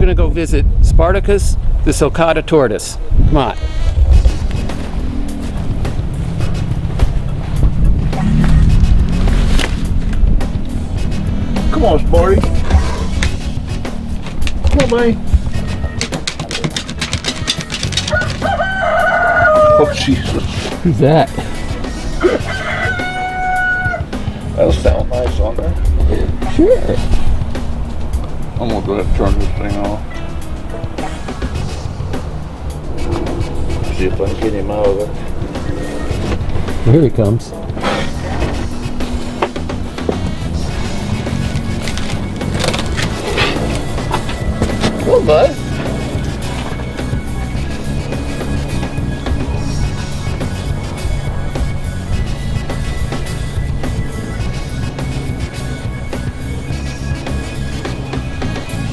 going to go visit Spartacus, the sulcata tortoise. Come on. Come on, Sparty. Come on, man. Oh, Jesus. Who's that? That'll sound nice on there. Sure. I'm gonna go ahead and turn this thing off. See if I can get him out of it. Here he comes. Well, bud.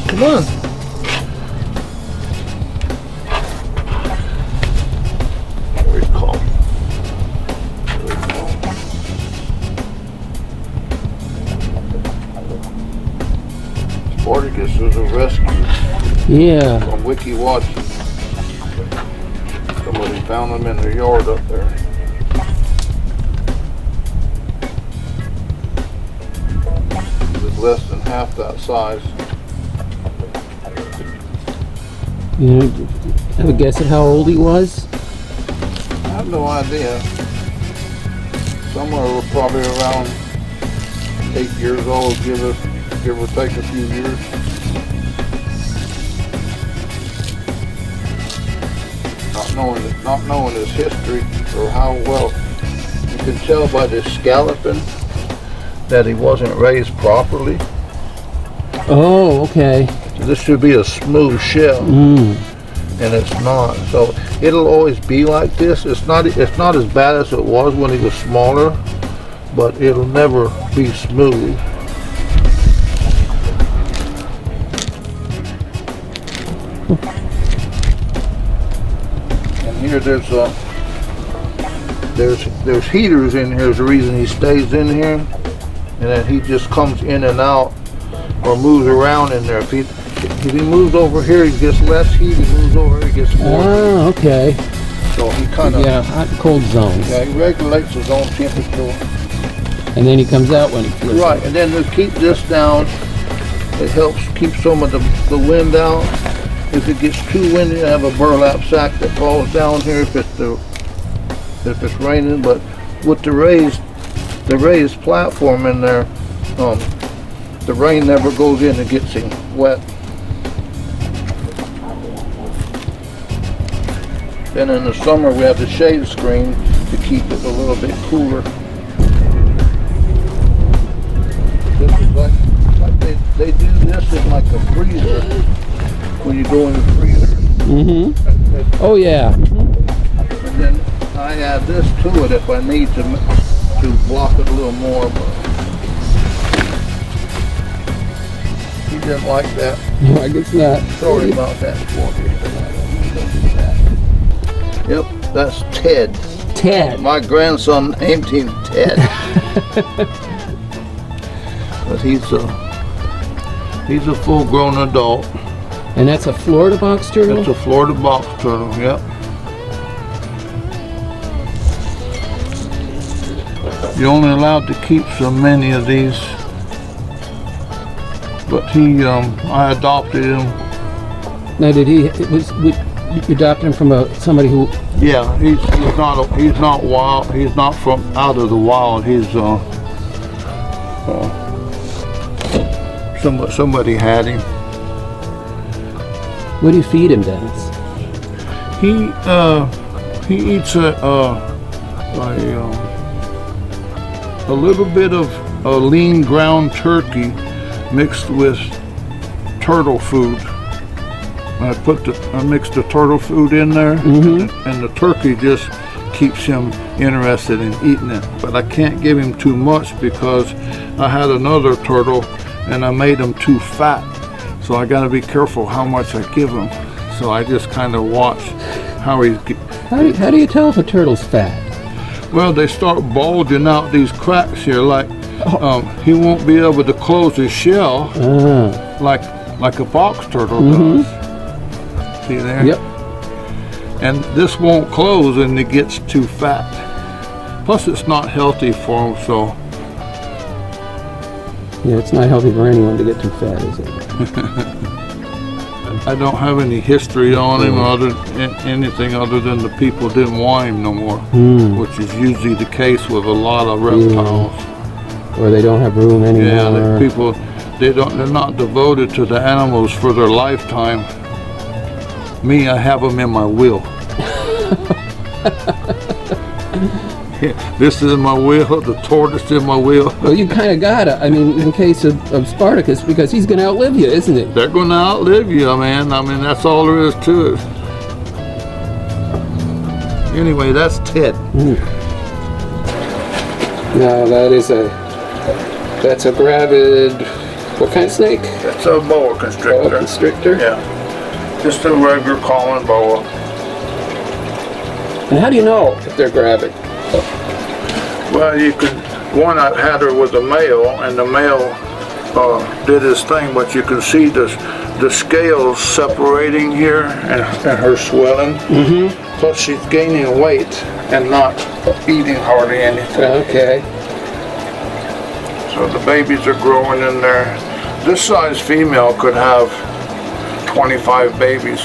Come on. Very calm. Very calm. Spartacus is a rescue. Yeah. From Wiki Watch. Somebody found them in their yard up there. It was less than half that size. You know, have a guess at how old he was? I have no idea. Somewhere probably around 8 years old, give or take a few years. Not knowing his history or how well, you can tell by this scalloping that he wasn't raised properly. Oh, okay. This should be a smooth shell, and it's not. So it'll always be like this. It's not as bad as it was when he was smaller, but it'll never be smooth. And here there's heaters in here. Is the reason he stays in here, and then he just comes in and out or moves around in there. If he moves over here, he gets less heat. He moves over here, he gets more. Oh, okay. So he kind of... Yeah, hot and cold zones. Yeah, he regulates his own temperature. And then he comes out when he feels right, and then to keep this down, it helps keep some of the wind out. If it gets too windy, I have a burlap sack that falls down here if it's raining. But with the raised platform in there, the rain never goes in and gets him wet. Then in the summer we have the shade screen to keep it a little bit cooler. This is like they do this in like a freezer. When you go in the freezer. Mm-hmm. Oh yeah. And then I add this to it if I need to block it a little more. But he didn't like that. No, I guess not. Sorry about that, Sparty. Yep, that's Ted. Ted. My grandson named him Ted. But he's a full-grown adult. And that's a Florida box turtle? That's a Florida box turtle, yep. You're only allowed to keep so many of these. But I adopted him. Now You adopted him from somebody who... Yeah, he's not wild. He's not from out of the wild. He's somebody had him. What do you feed him, Dennis? He eats a little bit of a lean ground turkey mixed with turtle food. I mix the turtle food in there, and the turkey just keeps him interested in eating it. But I can't give him too much because I had another turtle and I made him too fat. So I got to be careful how much I give him. So I just kind of watch how he's... How do you tell if a turtle's fat? Well, they start bulging out these cracks here. Like, he won't be able to close his shell. Like like a box turtle does. See there? Yep. And this won't close and it gets too fat. Plus it's not healthy for them, so. Yeah, it's not healthy for anyone to get too fat, is it? I don't have any history on him, anything other than the people didn't want him no more, which is usually the case with a lot of reptiles. Or they don't have room anymore. Yeah, the people, they're not devoted to the animals for their lifetime. Me, I have them in my will. This is in my will, the tortoise in my will. Well, you kind of got it, I mean, in case of Spartacus, because he's going to outlive you, isn't he? They're going to outlive you, man. I mean, that's all there is to it. Anyway, that's Ted. Now, that's a gravid, what kind of snake? That's a boa constrictor. Boa constrictor? Yeah. Just a regular common boa. And how do you know if they're gravid? Well, you could, one I had her with a male, and the male did his thing, but you can see the scales separating here and her swelling. Plus she's gaining weight and not eating hardly anything. Okay. So the babies are growing in there. This size female could have 25 babies,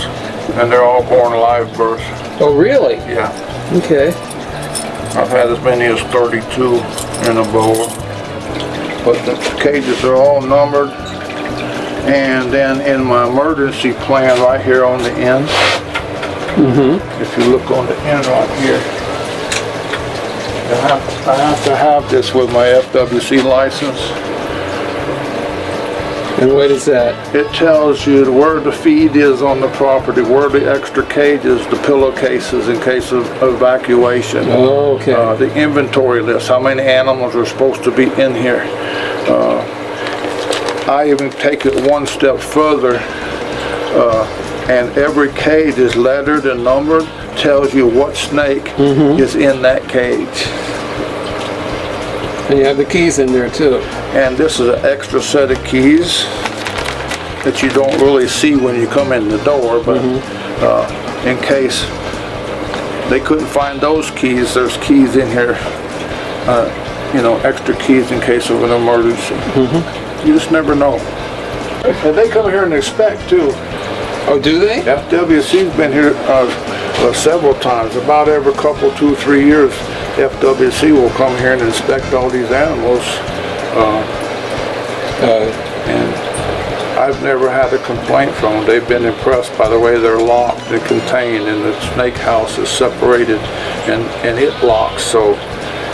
and they're all born live birth. Oh, really? Yeah. Okay. I've had as many as 32 in a boa, but the cages are all numbered. And then in my emergency plan right here on the end, if you look on the end right here, I have to have this with my FWC license. And what is that? It tells you where the feed is on the property, where the extra cages, the pillowcases in case of evacuation. Oh, okay. The inventory list, how many animals are supposed to be in here. I even take it one step further, and every cage is lettered and numbered, tells you what snake is in that cage. And you have the keys in there too. And this is an extra set of keys that you don't really see when you come in the door, but in case they couldn't find those keys, there's keys in here, you know, extra keys in case of an emergency. You just never know. And they come here and inspect too. Oh, do they? FWC's been here several times, about every couple, 2 or 3 years. FWC will come here and inspect all these animals, and I've never had a complaint from them. They've been impressed by the way they're locked and contained, and the snake house is separated and it locks, so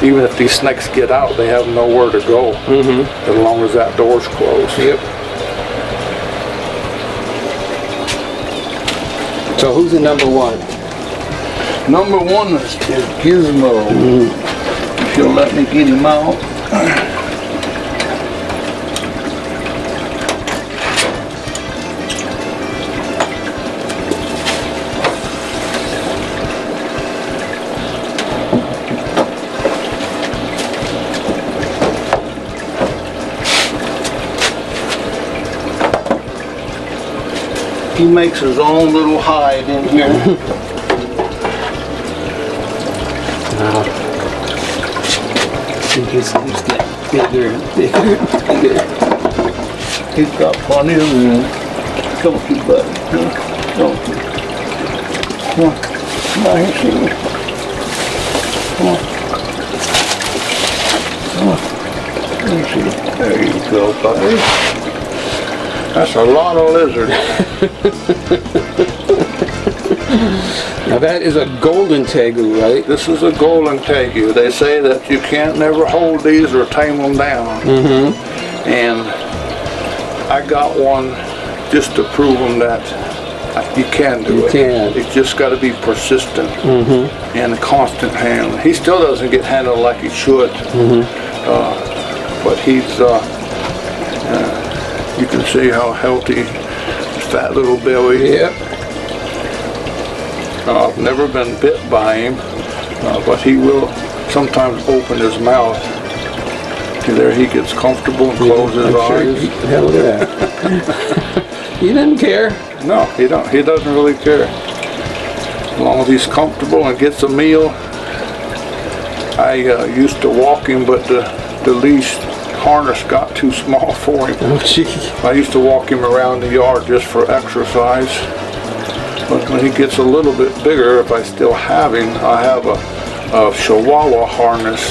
even if these snakes get out, they have nowhere to go as long as that door's closed. Yep. So who's the number one? Number one is Gizmo. If you'll let me get him out. He makes his own little hide in here. He just keeps getting bigger and bigger and bigger. He's got plenty of room. Don't you, buddy? Don't you? Come on. Come on here, see me. Come on. Come on. Let me see. There you go, buddy. That's a lot of lizards. Now that is a golden tegu, right? This is a golden tegu. They say that you can't never hold these or tame them down. And I got one just to prove them that you can do it. It's just got to be persistent and constant handling. He still doesn't get handled like he should, but he's, you can see how healthy, fat little belly. I've never been bit by him, but he will sometimes open his mouth. There he gets comfortable and closes his eyes. Sure. Look at that. He didn't care. No, he doesn't really care. As long as he's comfortable and gets a meal. I used to walk him, but the leash harness got too small for him. Oh, gee. I used to walk him around the yard just for exercise. But when he gets a little bit bigger, if I still have him, I have a Chihuahua harness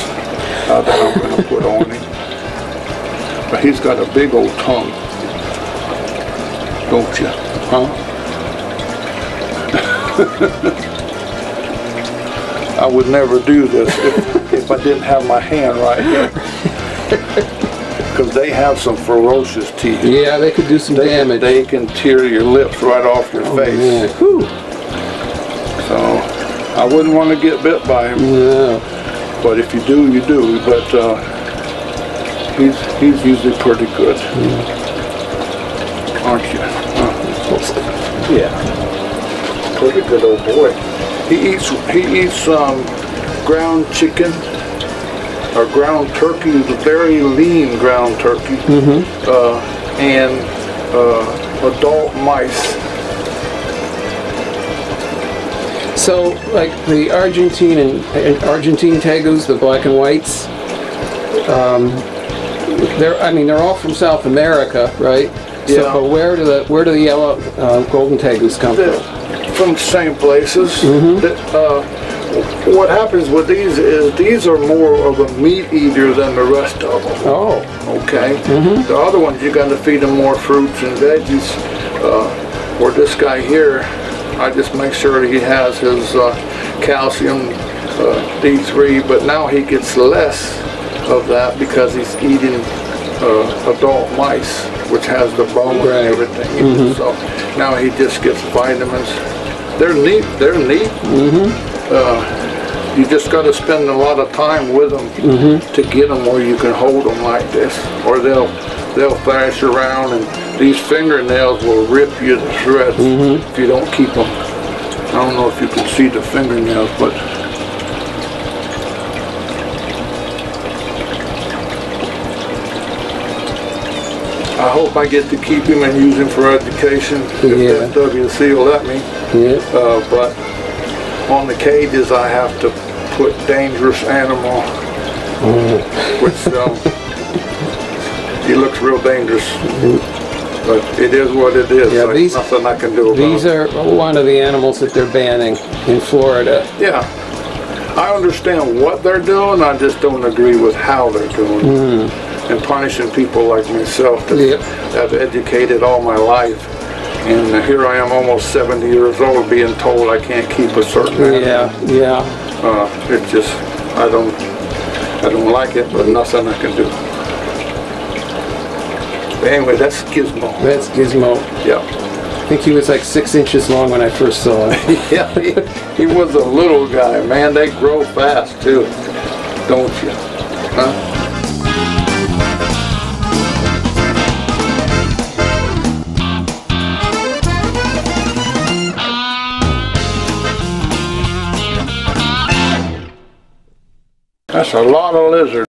that I'm going to put on him. But he's got a big old tongue, don't you? Huh? I would never do this if I didn't have my hand right here. Because they have some ferocious teeth. Yeah, they could do some damage. They can tear your lips right off your face. Whew. So, I wouldn't want to get bit by him. No. But if you do, you do. But he's usually pretty good. Mm. Aren't you? Huh? Yeah. Pretty good old boy. He eats ground chicken or ground turkey, very lean ground turkey, mm-hmm. And adult mice. So, like the Argentine tegus, the black and whites. I mean, they're all from South America, right? Yeah. So, but where do the yellow golden tegus come from? From the same places. Mm-hmm. What happens with these is these are more of a meat eater than the rest of them. Oh. Okay. Mm-hmm. The other ones you're going to feed them more fruits and veggies. Or this guy here, I just make sure he has his calcium D3, but now he gets less of that because he's eating adult mice, which has the bone right. And everything. Mm-hmm. So now he just gets vitamins. They're neat. They're neat. Mm-hmm. You just got to spend a lot of time with them mm-hmm. to get them where you can hold them like this, or they'll flash around, and these fingernails will rip you to shreds mm-hmm. if you don't keep them. I don't know if you can see the fingernails, but I hope I get to keep him and use him for education if yeah. FWC will let me. Yeah. But on the cages I have to put dangerous animal, mm. which he looks real dangerous. But it is what it is. Yeah, there's nothing I can do about it. These are one of the animals that they're banning in Florida. Yeah. I understand what they're doing, I just don't agree with how they're doing it. Mm. And punishing people like myself that yep. I've educated all my life, and here I am almost 70 years old being told I can't keep a certain animal. Yeah, yeah. It just I don't like it, but nothing I can do. But anyway, that's Gizmo. That's Gizmo. Yeah. I think he was like 6 inches long when I first saw him. Yeah, he was a little guy, man. They grow fast too, don't you? Huh? That's a lot of lizards.